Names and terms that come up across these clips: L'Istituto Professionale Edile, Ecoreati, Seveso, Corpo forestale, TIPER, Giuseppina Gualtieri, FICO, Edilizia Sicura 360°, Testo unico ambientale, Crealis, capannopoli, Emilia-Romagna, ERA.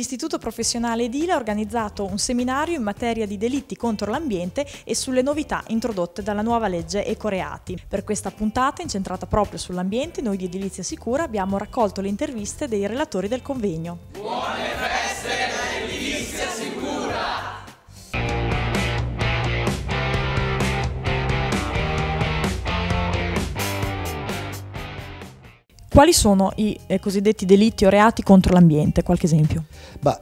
L'Istituto Professionale Edile ha organizzato un seminario in materia di delitti contro l'ambiente e sulle novità introdotte dalla nuova legge Ecoreati. Per questa puntata, incentrata proprio sull'ambiente, noi di Edilizia Sicura abbiamo raccolto le interviste dei relatori del convegno. Buone feste da Edilizia Sicura! Quali sono i cosiddetti delitti o reati contro l'ambiente? Qualche esempio?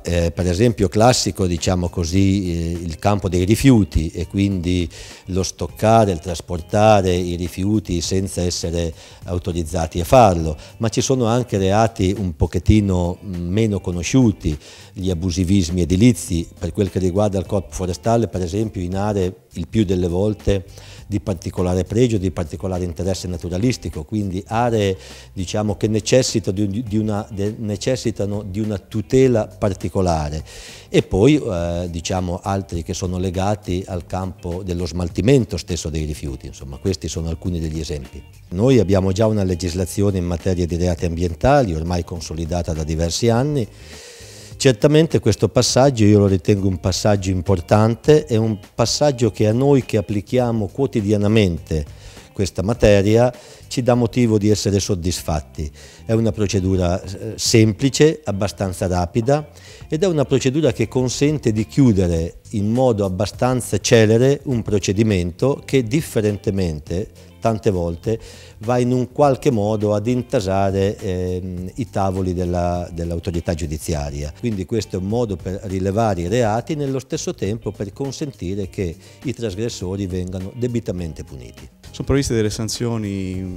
Per esempio classico, diciamo così, il campo dei rifiuti, e quindi lo stoccare, il trasportare i rifiuti senza essere autorizzati a farlo, ma ci sono anche reati un pochettino meno conosciuti, gli abusivismi edilizi. Per quel che riguarda il corpo forestale, per esempio, in aree il più delle volte di particolare pregio, di particolare interesse naturalistico, quindi aree, diciamo, che necessitano di una tutela particolare, e poi diciamo altri che sono legati al campo dello smaltimento stesso dei rifiuti. Insomma, questi sono alcuni degli esempi. Noi abbiamo già una legislazione in materia di reati ambientali ormai consolidata da diversi anni. Certamente questo passaggio io lo ritengo un passaggio importante, è un passaggio che a noi che applichiamo quotidianamente questa materia ci dà motivo di essere soddisfatti. È una procedura semplice, abbastanza rapida, ed è una procedura che consente di chiudere in modo abbastanza celere un procedimento che, differentemente, tante volte va in un qualche modo ad intasare i tavoli dell'autorità giudiziaria. Quindi questo è un modo per rilevare i reati e nello stesso tempo per consentire che i trasgressori vengano debitamente puniti. Sono previste delle sanzioni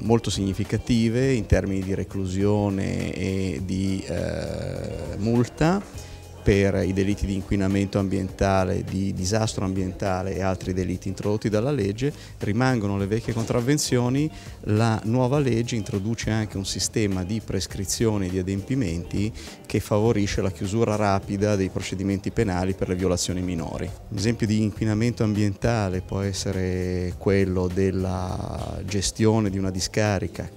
molto significative in termini di reclusione e di multa per i delitti di inquinamento ambientale, di disastro ambientale e altri delitti introdotti dalla legge. Rimangono le vecchie contravvenzioni, la nuova legge introduce anche un sistema di prescrizione di adempimenti che favorisce la chiusura rapida dei procedimenti penali per le violazioni minori. Un esempio di inquinamento ambientale può essere quello della gestione di una discarica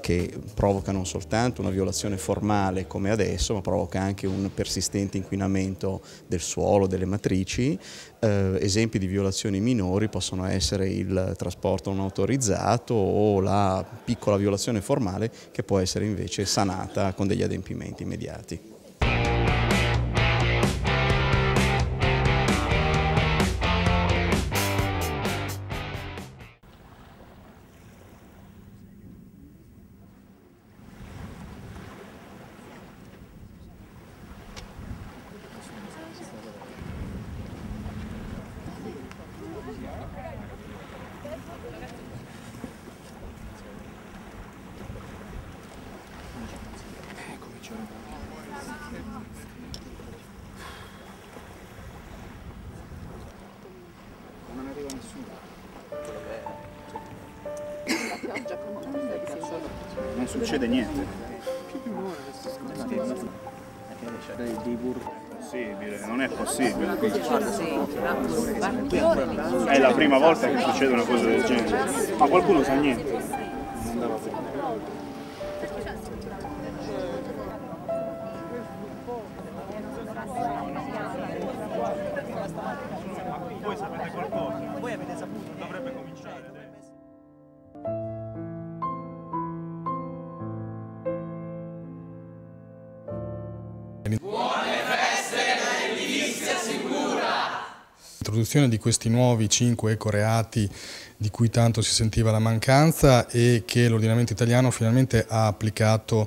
che provoca non soltanto una violazione formale come adesso, ma provoca anche un persistente inquinamento del suolo, delle matrici. Esempi di violazioni minori possono essere il trasporto non autorizzato o la piccola violazione formale che può essere invece sanata con degli adempimenti immediati. Non succede niente. Non è possibile. È la prima volta che succede una cosa del genere. Ma qualcuno sa niente. Voi sapete qualcosa? Voi avete saputo? Dovrebbe cominciare. Buone feste da Edilizia Sicura! L'introduzione di questi nuovi 5 ecoreati di cui tanto si sentiva la mancanza e che l'ordinamento italiano finalmente ha applicato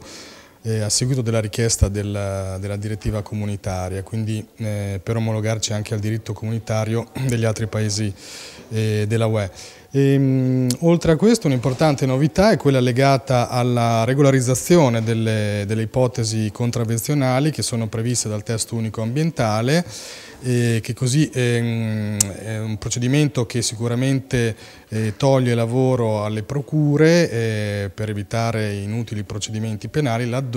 a seguito della richiesta della direttiva comunitaria, quindi per omologarci anche al diritto comunitario degli altri paesi della UE. Oltre a questo, un'importante novità è quella legata alla regolarizzazione delle ipotesi contravvenzionali che sono previste dal testo unico ambientale, che così è un procedimento che sicuramente toglie lavoro alle procure per evitare inutili procedimenti penali laddove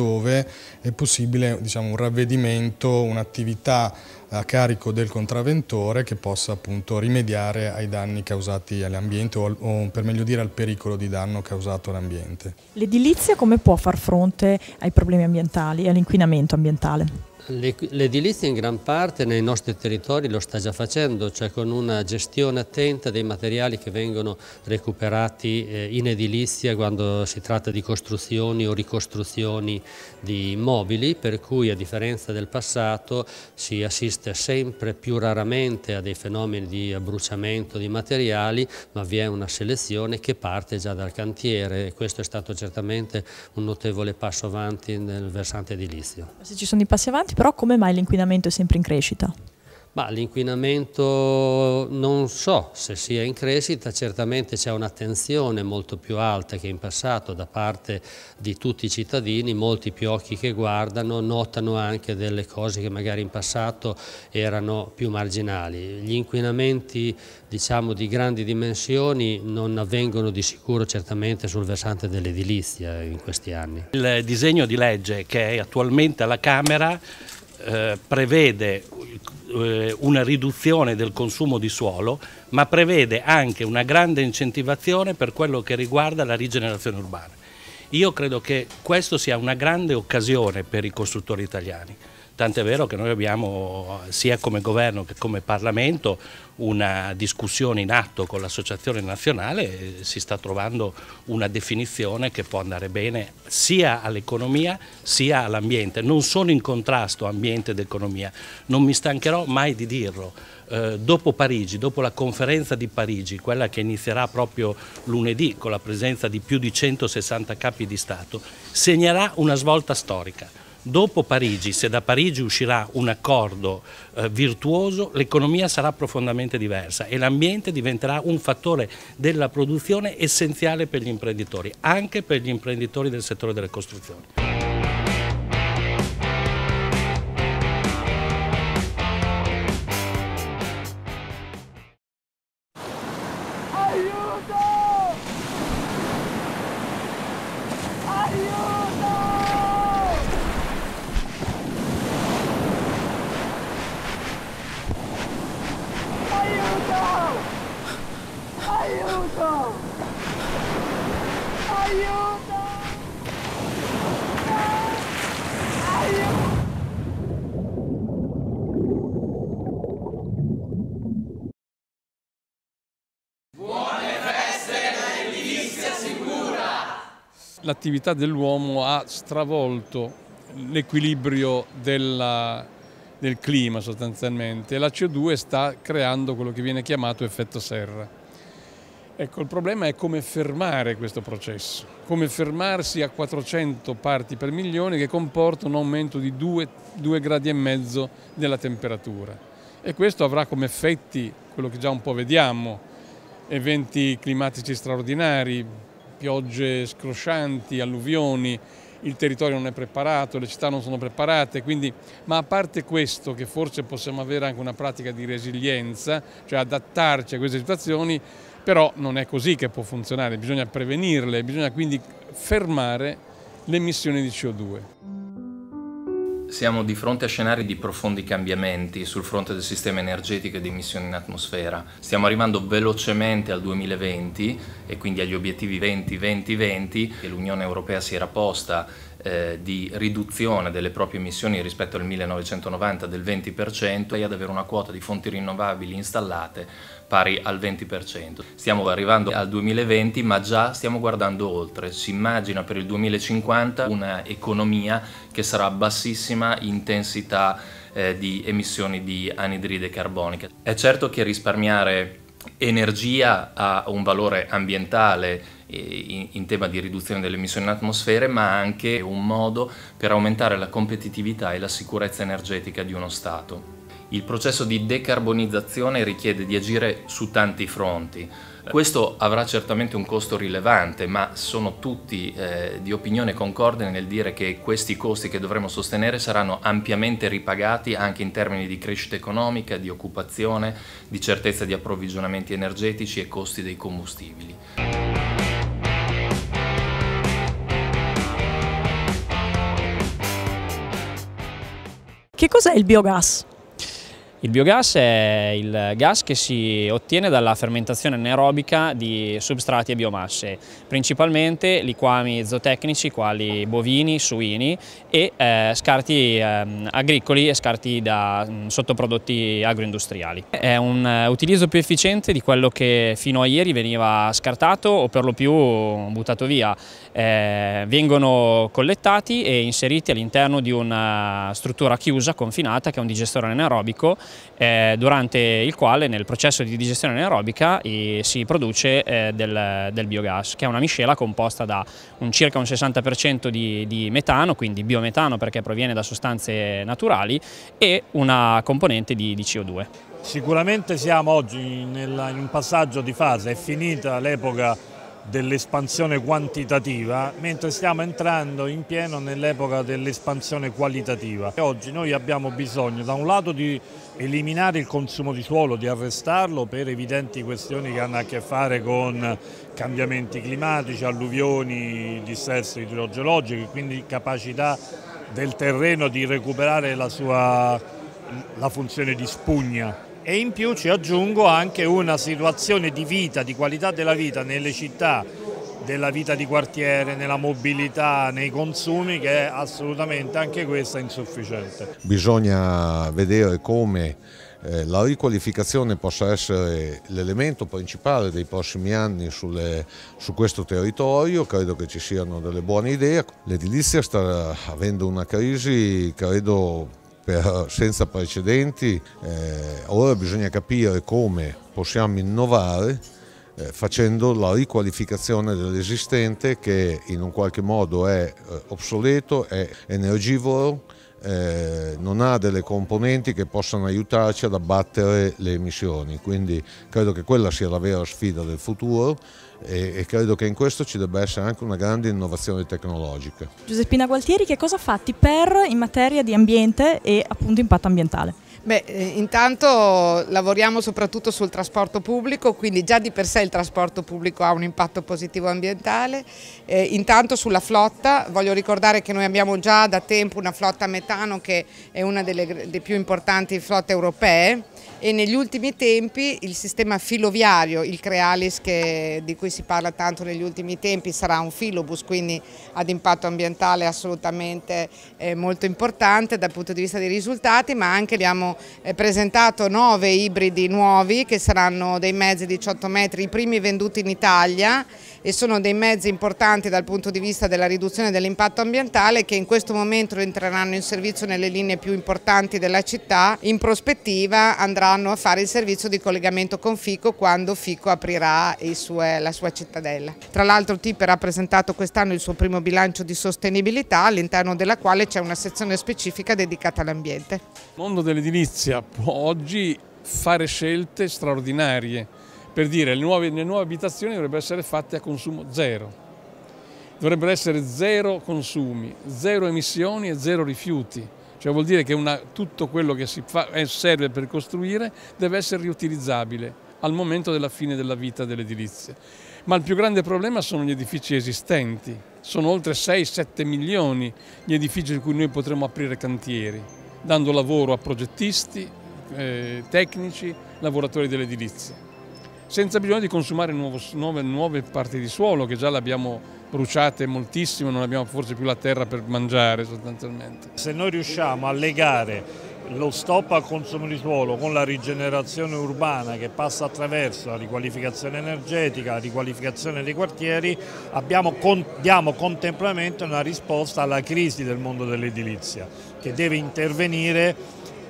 è possibile, diciamo, un ravvedimento, un'attività a carico del contravventore che possa appunto rimediare ai danni causati all'ambiente o per meglio dire al pericolo di danno causato all'ambiente. L'edilizia come può far fronte ai problemi ambientali e all'inquinamento ambientale? L'edilizia in gran parte nei nostri territori lo sta già facendo, cioè con una gestione attenta dei materiali che vengono recuperati in edilizia quando si tratta di costruzioni o ricostruzioni di immobili, per cui a differenza del passato si assiste sempre più raramente a dei fenomeni di abbruciamento di materiali, ma vi è una selezione che parte già dal cantiere e questo è stato certamente un notevole passo avanti nel versante edilizio. Se ci sono i passi avanti, però come mai l'inquinamento è sempre in crescita? L'inquinamento non so se sia in crescita, certamente c'è un'attenzione molto più alta che in passato da parte di tutti i cittadini, molti più occhi che guardano, notano anche delle cose che magari in passato erano più marginali. Gli inquinamenti di grandi dimensioni non avvengono di sicuro certamente sul versante dell'edilizia in questi anni. Il disegno di legge che è attualmente alla Camera prevede una riduzione del consumo di suolo, ma prevede anche una grande incentivazione per quello che riguarda la rigenerazione urbana. Io credo che questo sia una grande occasione per i costruttori italiani, tant'è vero che noi abbiamo sia come governo che come Parlamento una discussione in atto con l'Associazione Nazionale e si sta trovando una definizione che può andare bene sia all'economia sia all'ambiente. Non sono in contrasto ambiente ed economia, non mi stancherò mai di dirlo. Dopo Parigi, dopo la conferenza di Parigi, quella che inizierà proprio lunedì con la presenza di più di 160 capi di Stato, segnerà una svolta storica. Dopo Parigi, se da Parigi uscirà un accordo virtuoso, l'economia sarà profondamente diversa e l'ambiente diventerà un fattore della produzione essenziale per gli imprenditori, anche per gli imprenditori del settore delle costruzioni. L'attività dell'uomo ha stravolto l'equilibrio del clima sostanzialmente e la CO2 sta creando quello che viene chiamato effetto serra. Ecco, il problema è come fermare questo processo, come fermarsi a 400 parti per milione che comporta un aumento di 2,5 gradi della temperatura e questo avrà come effetti quello che già un po' vediamo, eventi climatici straordinari, piogge scroscianti, alluvioni, il territorio non è preparato, le città non sono preparate, quindi, ma a parte questo che forse possiamo avere anche una pratica di resilienza, cioè adattarci a queste situazioni, però non è così che può funzionare, bisogna prevenirle, bisogna quindi fermare l'emissione di CO2. Siamo di fronte a scenari di profondi cambiamenti sul fronte del sistema energetico e di emissioni in atmosfera. Stiamo arrivando velocemente al 2020 e quindi agli obiettivi 20-20-20 che l'Unione Europea si era posta di riduzione delle proprie emissioni rispetto al 1990 del 20% e ad avere una quota di fonti rinnovabili installate pari al 20%. Stiamo arrivando al 2020 ma già stiamo guardando oltre, si immagina per il 2050 un'economia che sarà a bassissima intensità di emissioni di anidride carbonica. È certo che risparmiare energia ha un valore ambientale in tema di riduzione delle emissioni in atmosfera, ma anche un modo per aumentare la competitività e la sicurezza energetica di uno Stato. Il processo di decarbonizzazione richiede di agire su tanti fronti. Questo avrà certamente un costo rilevante, ma sono tutti di opinione concorde nel dire che questi costi che dovremo sostenere saranno ampiamente ripagati anche in termini di crescita economica, di occupazione, di certezza di approvvigionamenti energetici e costi dei combustibili. Che cos'è il biogas? Il biogas è il gas che si ottiene dalla fermentazione anaerobica di substrati e biomasse, principalmente liquami zootecnici quali bovini, suini e scarti agricoli e scarti da sottoprodotti agroindustriali. È un utilizzo più efficiente di quello che fino a ieri veniva scartato o per lo più buttato via. Vengono collettati e inseriti all'interno di una struttura chiusa, confinata, che è un digestore anaerobico, durante il quale nel processo di digestione anaerobica si produce del biogas, che è una miscela composta da circa un 60% di metano, quindi biometano perché proviene da sostanze naturali, e una componente di CO2. Sicuramente siamo oggi in un passaggio di fase, è finita l'epoca dell'espansione quantitativa, mentre stiamo entrando in pieno nell'epoca dell'espansione qualitativa. Oggi noi abbiamo bisogno da un lato di eliminare il consumo di suolo, di arrestarlo per evidenti questioni che hanno a che fare con cambiamenti climatici, alluvioni, dissesto idrogeologico, quindi capacità del terreno di recuperare la funzione di spugna. E in più ci aggiungo anche una situazione di vita, di qualità della vita nelle città, della vita di quartiere, nella mobilità, nei consumi, che è assolutamente anche questa insufficiente. Bisogna vedere come la riqualificazione possa essere l'elemento principale dei prossimi anni su questo territorio. Credo che ci siano delle buone idee. L'edilizia sta avendo una crisi, credo, senza precedenti. Ora bisogna capire come possiamo innovare facendo la riqualificazione dell'esistente, che in un qualche modo è obsoleto, è energivoro, non ha delle componenti che possano aiutarci ad abbattere le emissioni, quindi credo che quella sia la vera sfida del futuro e credo che in questo ci debba essere anche una grande innovazione tecnologica. Giuseppina Gualtieri, che cosa fa TIPER in materia di ambiente e appunto impatto ambientale? Beh, intanto lavoriamo soprattutto sul trasporto pubblico, quindi già di per sé il trasporto pubblico ha un impatto positivo ambientale. Intanto sulla flotta, voglio ricordare che noi abbiamo già da tempo una flotta a metano che è una delle più importanti flotte europee, e negli ultimi tempi il sistema filoviario, il Crealis di cui si parla tanto negli ultimi tempi, sarà un filobus, quindi ad impatto ambientale assolutamente molto importante dal punto di vista dei risultati, ma anche abbiamo presentato 9 ibridi nuovi che saranno dei mezzi di 18 metri, i primi venduti in Italia, e sono dei mezzi importanti dal punto di vista della riduzione dell'impatto ambientale, che in questo momento entreranno in servizio nelle linee più importanti della città. In prospettiva andranno a fare il servizio di collegamento con FICO quando FICO aprirà la sua cittadella. Tra l'altro TIPER ha presentato quest'anno il suo primo bilancio di sostenibilità, all'interno della quale c'è una sezione specifica dedicata all'ambiente. Il mondo dell'edilizia può oggi fare scelte straordinarie, per dire le nuove abitazioni dovrebbero essere fatte a consumo zero, dovrebbero essere zero consumi, zero emissioni e zero rifiuti, cioè vuol dire che tutto quello che serve per costruire deve essere riutilizzabile al momento della fine della vita dell'edilizia. Ma il più grande problema sono gli edifici esistenti, sono oltre 6-7 milioni gli edifici in cui noi potremo aprire cantieri, dando lavoro a progettisti, tecnici, lavoratori dell'edilizia, senza bisogno di consumare nuove parti di suolo, che già le abbiamo bruciate moltissimo, non abbiamo forse più la terra per mangiare sostanzialmente. Se noi riusciamo a legare lo stop al consumo di suolo con la rigenerazione urbana, che passa attraverso la riqualificazione energetica, la riqualificazione dei quartieri, diamo contemporaneamente una risposta alla crisi del mondo dell'edilizia, che deve intervenire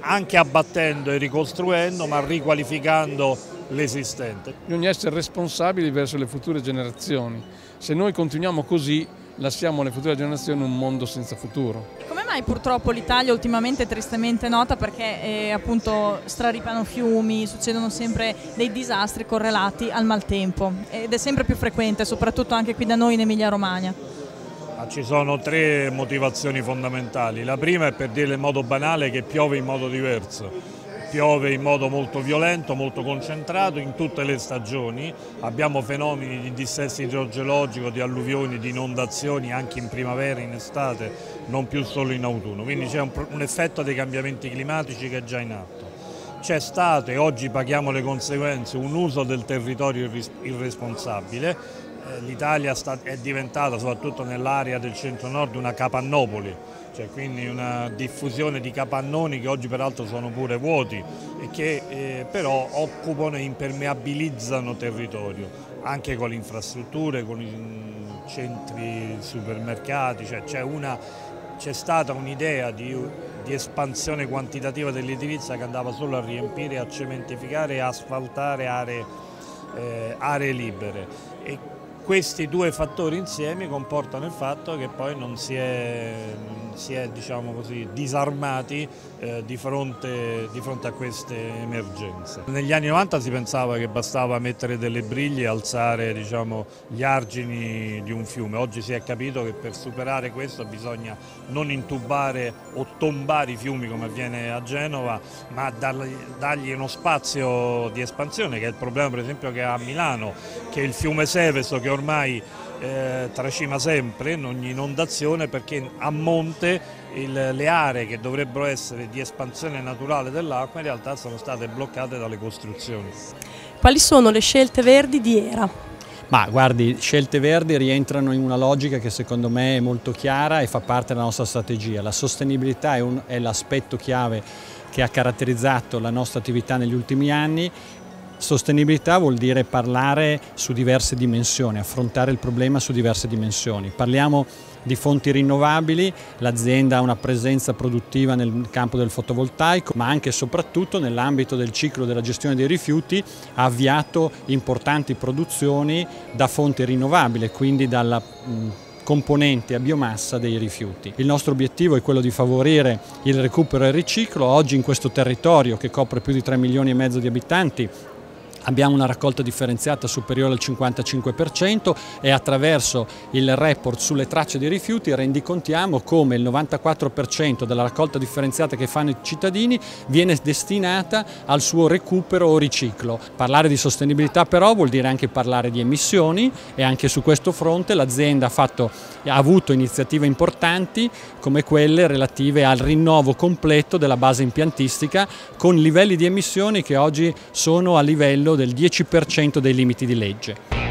anche abbattendo e ricostruendo, ma riqualificando l'esistente. Bisogna essere responsabili verso le future generazioni. Se noi continuiamo così, lasciamo alle future generazioni un mondo senza futuro. Come mai purtroppo l'Italia ultimamente è tristemente nota perché appunto straripano fiumi, succedono sempre dei disastri correlati al maltempo ed è sempre più frequente, soprattutto anche qui da noi in Emilia-Romagna? Ci sono 3 motivazioni fondamentali. La prima è, per dirla in modo banale, che piove in modo diverso. Piove in modo molto violento, molto concentrato in tutte le stagioni, abbiamo fenomeni di dissesto idrogeologico, di alluvioni, di inondazioni anche in primavera, in estate, non più solo in autunno, quindi c'è un effetto dei cambiamenti climatici che è già in atto. c'è stato, e oggi paghiamo le conseguenze, un uso del territorio irresponsabile. L'Italia è diventata, soprattutto nell'area del centro-nord, una capannopoli, cioè quindi una diffusione di capannoni che oggi peraltro sono pure vuoti e che però occupano e impermeabilizzano territorio, anche con le infrastrutture, con i centri supermercati, cioè c'è stata un'idea di espansione quantitativa dell'edilizia che andava solo a riempire, a cementificare e a asfaltare aree libere. E questi due fattori insieme comportano il fatto che poi non si è diciamo così, disarmati di fronte a queste emergenze. Negli anni 90 si pensava che bastava mettere delle briglie e alzare diciamo, gli argini di un fiume. Oggi si è capito che per superare questo bisogna non intubare o tombare i fiumi come avviene a Genova, ma dargli uno spazio di espansione, che è il problema per esempio che ha a Milano, che il fiume Seveso che ormai tracima sempre in ogni inondazione, perché a monte le aree che dovrebbero essere di espansione naturale dell'acqua in realtà sono state bloccate dalle costruzioni. Quali sono le scelte verdi di ERA? Ma guardi, scelte verdi rientrano in una logica che secondo me è molto chiara e fa parte della nostra strategia. La sostenibilità è l'aspetto chiave che ha caratterizzato la nostra attività negli ultimi anni. Sostenibilità vuol dire parlare su diverse dimensioni, affrontare il problema su diverse dimensioni. Parliamo di fonti rinnovabili, l'azienda ha una presenza produttiva nel campo del fotovoltaico, ma anche e soprattutto nell'ambito del ciclo della gestione dei rifiuti ha avviato importanti produzioni da fonte rinnovabile, quindi dalla componente a biomassa dei rifiuti. Il nostro obiettivo è quello di favorire il recupero e il riciclo. Oggi in questo territorio che copre più di 3,5 milioni di abitanti abbiamo una raccolta differenziata superiore al 55% e attraverso il report sulle tracce dei rifiuti rendicontiamo come il 94% della raccolta differenziata che fanno i cittadini viene destinata al suo recupero o riciclo. Parlare di sostenibilità però vuol dire anche parlare di emissioni, e anche su questo fronte l'azienda ha avuto iniziative importanti come quelle relative al rinnovo completo della base impiantistica, con livelli di emissioni che oggi sono a livello del 10% dei limiti di legge.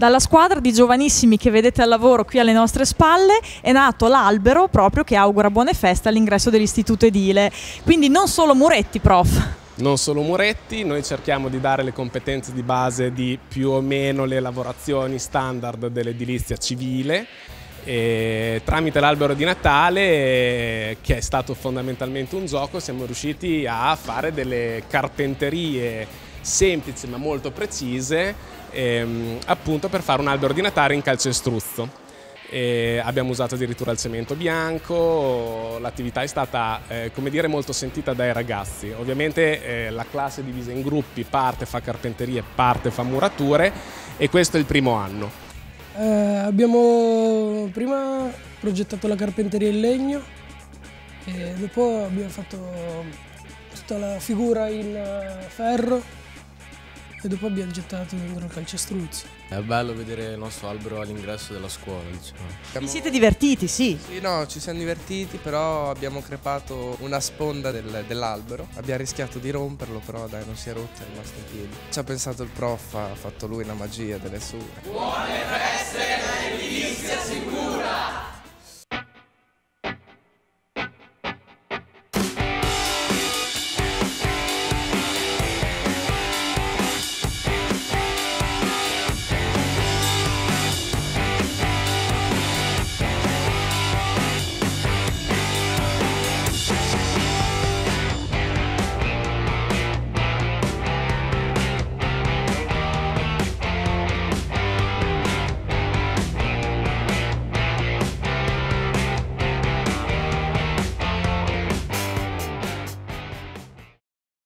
Dalla squadra di giovanissimi che vedete al lavoro qui alle nostre spalle è nato l'albero proprio che augura buone feste all'ingresso dell'Istituto Edile. Quindi non solo muretti, prof. Non solo muretti, noi cerchiamo di dare le competenze di base di più o meno le lavorazioni standard dell'edilizia civile. E tramite l'albero di Natale, che è stato fondamentalmente un gioco, siamo riusciti a fare delle carpenterie semplici ma molto precise, appunto per fare un albero di Natale in calcestruzzo. Abbiamo usato addirittura il cemento bianco. L'attività è stata come dire, molto sentita dai ragazzi. Ovviamente la classe è divisa in gruppi, parte fa carpenterie, parte fa murature, e questo è il primo anno. Abbiamo prima progettato la carpenteria in legno e dopo abbiamo fatto tutta la figura in ferro e dopo abbiamo gettato dentro il calcestruzzo. È bello vedere il nostro albero all'ingresso della scuola, diciamo. Vi siete divertiti, sì? Sì, no, ci siamo divertiti, però abbiamo crepato una sponda dell'albero. Abbiamo rischiato di romperlo, però dai, non si è rotto, è rimasto in piedi. Ci ha pensato il prof, ha fatto lui una magia delle sue. Buone feste dall'Edilizia Sicura!